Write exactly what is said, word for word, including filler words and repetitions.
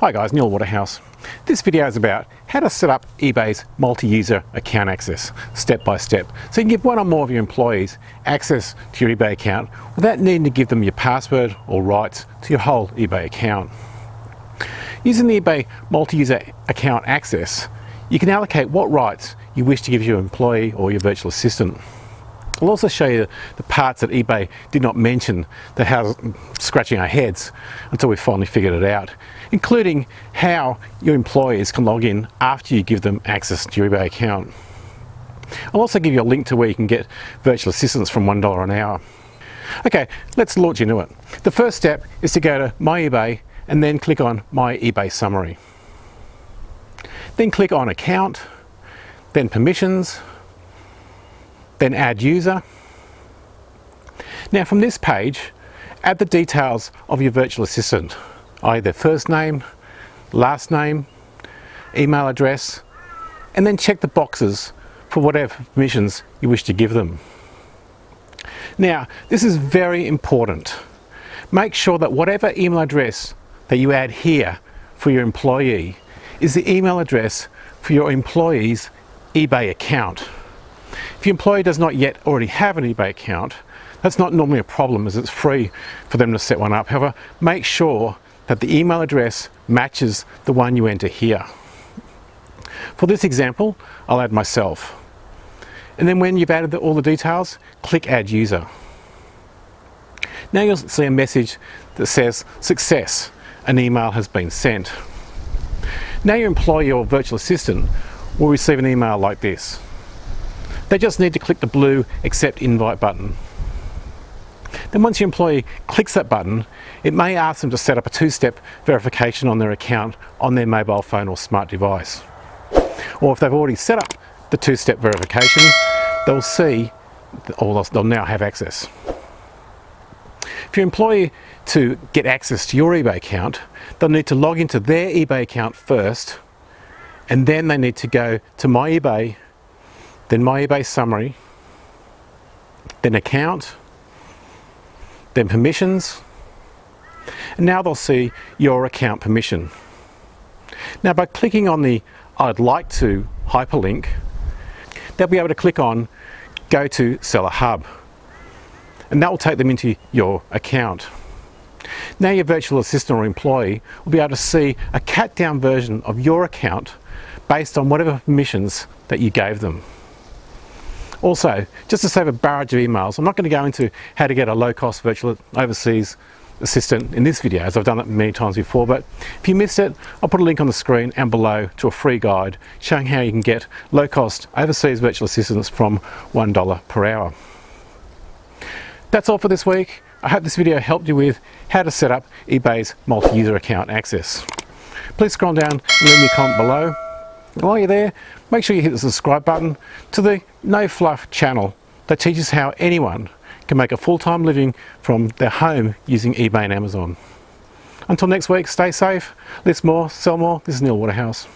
Hi guys, Neil Waterhouse. This video is about how to set up eBay's multi-user account access step by step, so you can give one or more of your employees access to your eBay account without needing to give them your password or rights to your whole eBay account. Using the eBay multi-user account access, you can allocate what rights you wish to give your employee or your virtual assistant. I'll also show you the parts that eBay did not mention that has scratching our heads until we finally figured it out, including how your employees can log in after you give them access to your eBay account. I'll also give you a link to where you can get virtual assistants from one dollar an hour. Okay, let's launch into it. The first step is to go to My eBay and then click on My eBay Summary. Then click on Account, then Permissions, then add user. Now from this page, add the details of your virtual assistant, that is their first name, last name, email address, and then check the boxes for whatever permissions you wish to give them. Now, this is very important. Make sure that whatever email address that you add here for your employee is the email address for your employee's eBay account. If your employee does not yet already have an eBay account, that's not normally a problem as it's free for them to set one up. However, make sure that the email address matches the one you enter here. For this example, I'll add myself. And then when you've added the, all the details, click Add User. Now you'll see a message that says, "Success, an email has been sent." Now your employee or virtual assistant will receive an email like this. They just need to click the blue Accept Invite button. Then once your employee clicks that button, it may ask them to set up a two-step verification on their account on their mobile phone or smart device. Or if they've already set up the two-step verification, they'll see, or they'll now have access. For your employee to get access to your eBay account, they'll need to log into their eBay account first, and then they need to go to My eBay, then My eBay Summary, then Account, then Permissions, and now they'll see your account permission. Now by clicking on the I'd like to hyperlink, they'll be able to click on Go to Seller Hub, and that will take them into your account. Now your virtual assistant or employee will be able to see a cut down version of your account based on whatever permissions that you gave them. Also, just to save a barrage of emails, I'm not going to go into how to get a low-cost virtual overseas assistant in this video, as I've done that many times before, but if you missed it, I'll put a link on the screen and below to a free guide showing how you can get low-cost overseas virtual assistants from one dollar per hour. That's all for this week. I hope this video helped you with how to set up eBay's multi-user account access. Please scroll down and leave me a comment below. While you're there, make sure you hit the subscribe button to the No Fluff channel that teaches how anyone can make a full-time living from their home using eBay and Amazon. Until next week, stay safe, list more, sell more. This is Neil Waterhouse.